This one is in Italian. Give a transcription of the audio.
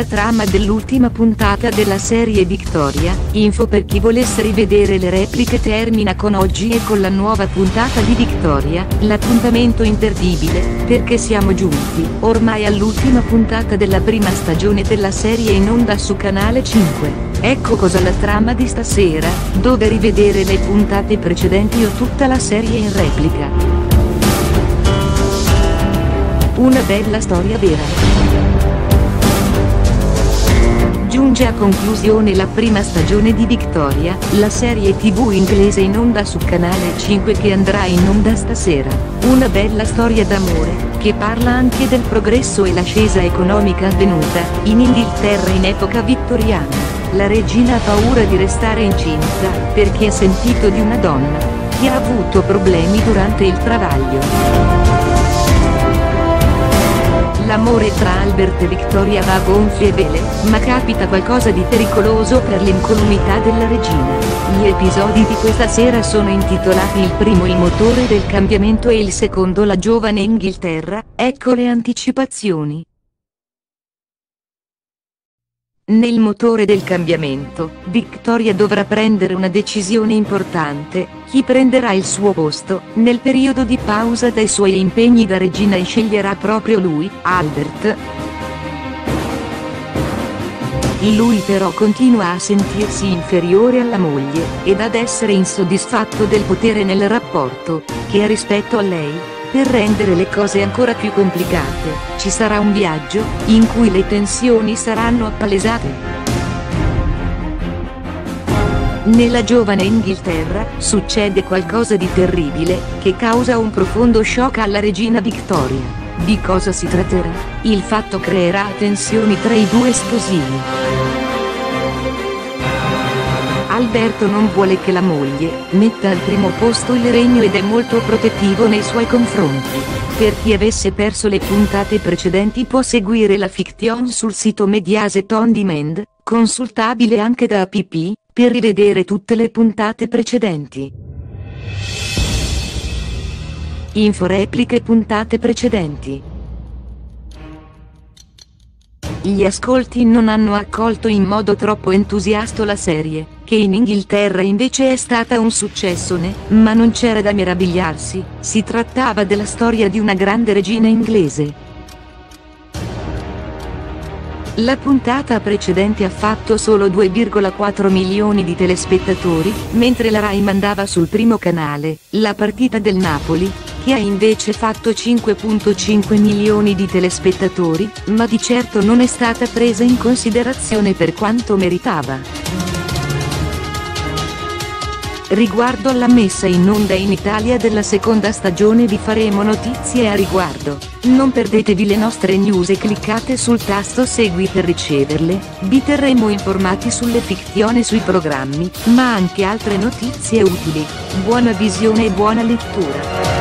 la trama dell'ultima puntata della serie Victoria. Info per chi volesse rivedere le repliche: termina con oggi e con la nuova puntata di Victoria, l'appuntamento imperdibile, perché siamo giunti ormai all'ultima puntata della prima stagione della serie in onda su Canale 5. Ecco cos'è la trama di stasera, dove rivedere le puntate precedenti o tutta la serie in replica. Una bella storia vera. Giunge a conclusione la prima stagione di Victoria, la serie TV inglese in onda su Canale 5 che andrà in onda stasera. Una bella storia d'amore, che parla anche del progresso e l'ascesa economica avvenuta in Inghilterra in epoca vittoriana. La regina ha paura di restare incinta, perché ha sentito di una donna che ha avuto problemi durante il travaglio. L'amore tra Albert e Victoria va a gonfie vele, ma capita qualcosa di pericoloso per l'incolumità della regina. Gli episodi di questa sera sono intitolati: il primo il motore del cambiamento e il secondo la giovane Inghilterra. Ecco le anticipazioni. Nel motore del cambiamento, Victoria dovrà prendere una decisione importante: chi prenderà il suo posto. Nel periodo di pausa dai suoi impegni da regina e sceglierà proprio lui, Albert. Lui però continua a sentirsi inferiore alla moglie, ed ad essere insoddisfatto del potere nel rapporto che ha rispetto a lei. Per rendere le cose ancora più complicate, ci sarà un viaggio, in cui le tensioni saranno appalesate. Nella giovane Inghilterra, succede qualcosa di terribile, che causa un profondo shock alla regina Victoria. Di cosa si tratterà? Il fatto creerà tensioni tra i due sposini. Alberto non vuole che la moglie metta al primo posto il regno ed è molto protettivo nei suoi confronti. Per chi avesse perso le puntate precedenti può seguire la fiction sul sito Mediaset On Demand, consultabile anche da app, per rivedere tutte le puntate precedenti. Info repliche puntate precedenti. Gli ascolti non hanno accolto in modo troppo entusiasta la serie, che in Inghilterra invece è stata un successone, ma non c'era da meravigliarsi, si trattava della storia di una grande regina inglese. La puntata precedente ha fatto solo 2,4 milioni di telespettatori, mentre la Rai mandava sul primo canale la partita del Napoli, che ha invece fatto 5,5 milioni di telespettatori, ma di certo non è stata presa in considerazione per quanto meritava. Riguardo alla messa in onda in Italia della seconda stagione vi faremo notizie a riguardo. Non perdetevi le nostre news e cliccate sul tasto segui per riceverle. Vi terremo informati sulle fiction e sui programmi, ma anche altre notizie utili. Buona visione e buona lettura.